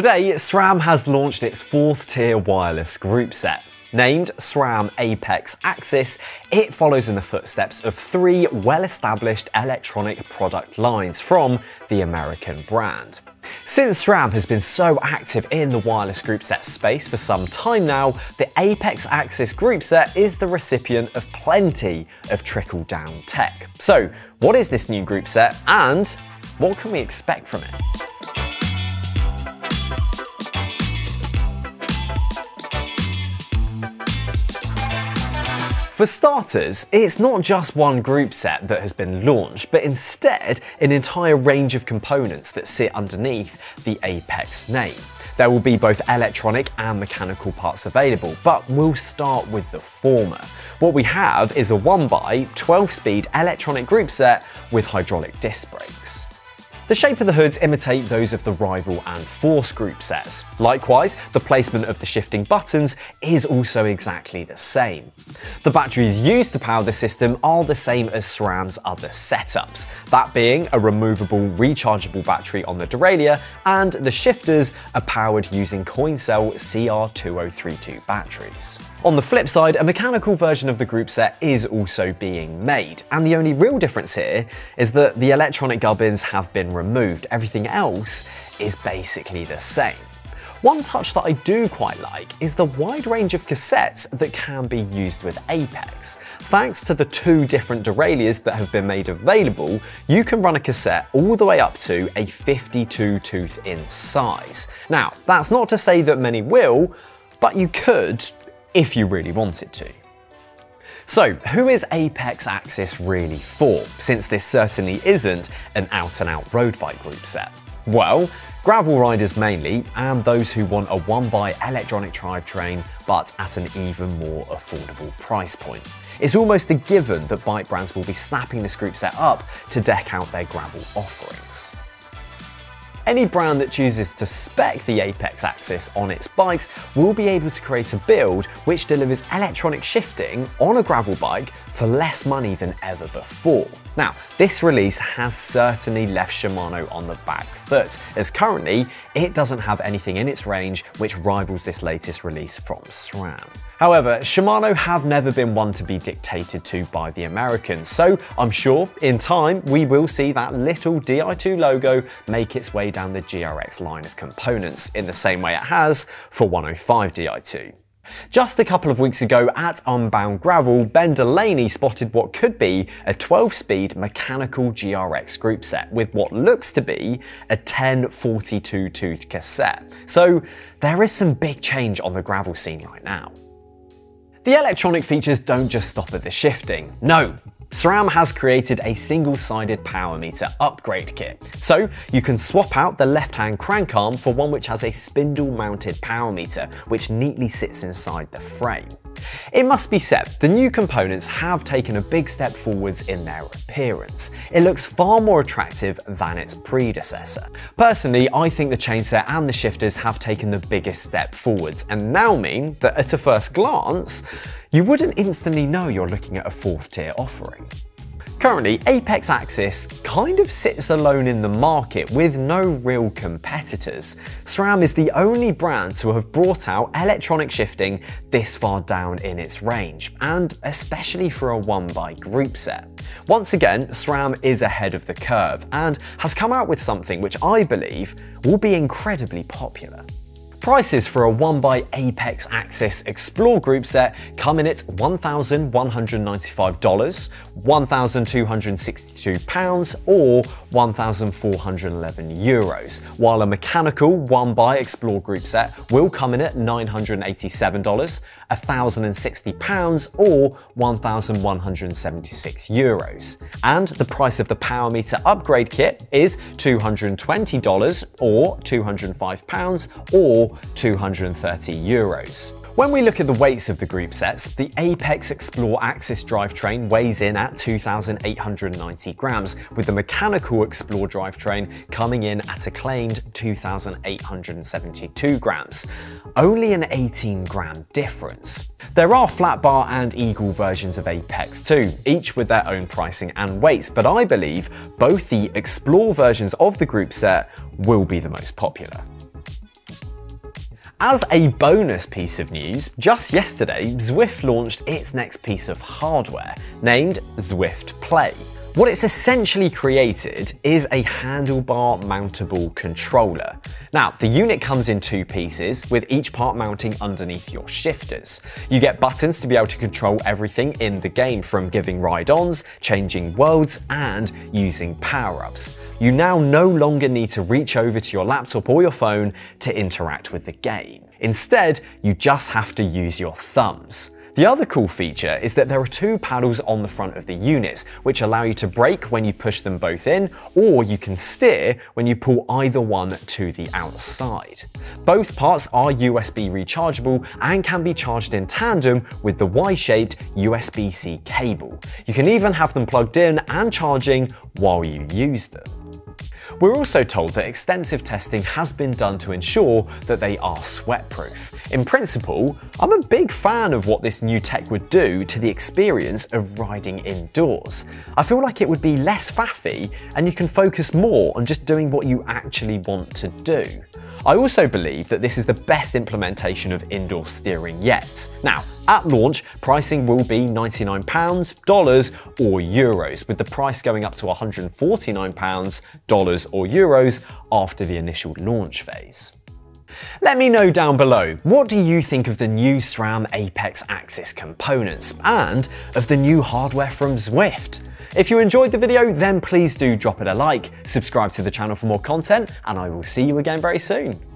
Today, SRAM has launched its 4th tier wireless group set. Named SRAM Apex AXS, it follows in the footsteps of 3 well-established electronic product lines from the American brand. Since SRAM has been so active in the wireless groupset space for some time now, the Apex AXS groupset is the recipient of plenty of trickle-down tech. So, what is this new groupset and what can we expect from it? For starters, it's not just one group set that has been launched, but instead an entire range of components that sit underneath the Apex name. There will be both electronic and mechanical parts available, but we'll start with the former. What we have is a 1x12-speed electronic group set with hydraulic disc brakes. The shape of the hoods imitate those of the Rival and Force group sets. Likewise, the placement of the shifting buttons is also exactly the same. The batteries used to power the system are the same as SRAM's other setups, that being a removable, rechargeable battery on the derailleur, and the shifters are powered using Coincell CR2032 batteries. On the flip side, a mechanical version of the group set is also being made, and the only real difference here is that the electronic gubbins have been removed. Everything else is basically the same. One touch that I do quite like is the wide range of cassettes that can be used with Apex. Thanks to the 2 different derailleurs that have been made available, you can run a cassette all the way up to a 52 tooth in size. Now, that's not to say that many will, but you could if you really wanted to. So, who is Apex AXS really for, since this certainly isn't an out-and-out road bike group set? Well, gravel riders mainly, and those who want a 1x electronic drivetrain, but at an even more affordable price point. It's almost a given that bike brands will be snapping this group set up to deck out their gravel offerings. Any brand that chooses to spec the Apex AXS on its bikes will be able to create a build which delivers electronic shifting on a gravel bike for less money than ever before. Now, this release has certainly left Shimano on the back foot, as currently it doesn't have anything in its range which rivals this latest release from SRAM. However, Shimano have never been one to be dictated to by the Americans, so I'm sure in time we will see that little DI2 logo make its way down the GRX line of components in the same way it has for 105 DI2. Just a couple of weeks ago at Unbound Gravel, Ben Delaney spotted what could be a 12-speed mechanical GRX group set with what looks to be a 10 42-tooth cassette. So there is some big change on the gravel scene right now. The electronic features don't just stop at the shifting. No. SRAM has created a single-sided power meter upgrade kit, so you can swap out the left-hand crank arm for one which has a spindle-mounted power meter, which neatly sits inside the frame. It must be said, the new components have taken a big step forwards in their appearance. It looks far more attractive than its predecessor. Personally, I think the chainset and the shifters have taken the biggest step forwards, and now mean that at a first glance, you wouldn't instantly know you're looking at a 4th tier offering. Currently, Apex AXS kind of sits alone in the market with no real competitors. SRAM is the only brand to have brought out electronic shifting this far down in its range, and especially for a 1x group set. Once again, SRAM is ahead of the curve and has come out with something which I believe will be incredibly popular. Prices for a 1x Apex AXS Explore group set come in at $1,195, £1,262 or €1,411, while a mechanical 1x Explore group set will come in at $987, £1,060 or €1,176. And the price of the power meter upgrade kit is $220 or £205 or €230. When we look at the weights of the group sets, the Apex Explore AXS drivetrain weighs in at 2,890 grams, with the mechanical Explore drivetrain coming in at a claimed 2,872 grams. Only an 18-gram difference. There are flat bar and eagle versions of Apex too, each with their own pricing and weights, but I believe both the Explore versions of the group set will be the most popular. As a bonus piece of news, just yesterday, Zwift launched its next piece of hardware, named Zwift Play. What it's essentially created is a handlebar mountable controller. Now, the unit comes in two pieces, with each part mounting underneath your shifters. You get buttons to be able to control everything in the game, from giving ride-ons, changing worlds, and using power-ups. You now no longer need to reach over to your laptop or your phone to interact with the game. Instead, you just have to use your thumbs. The other cool feature is that there are two paddles on the front of the units, which allow you to brake when you push them both in, or you can steer when you pull either one to the outside. Both parts are USB rechargeable and can be charged in tandem with the Y-shaped USB-C cable. You can even have them plugged in and charging while you use them. We're also told that extensive testing has been done to ensure that they are sweatproof. In principle, I'm a big fan of what this new tech would do to the experience of riding indoors. I feel like it would be less faffy and you can focus more on just doing what you actually want to do. I also believe that this is the best implementation of indoor steering yet. Now, at launch, pricing will be £99, dollars or euros, with the price going up to £149, dollars or euros after the initial launch phase. Let me know down below, what do you think of the new SRAM Apex AXS components and of the new hardware from Zwift? If you enjoyed the video, then please do drop it a like, subscribe to the channel for more content, and I will see you again very soon.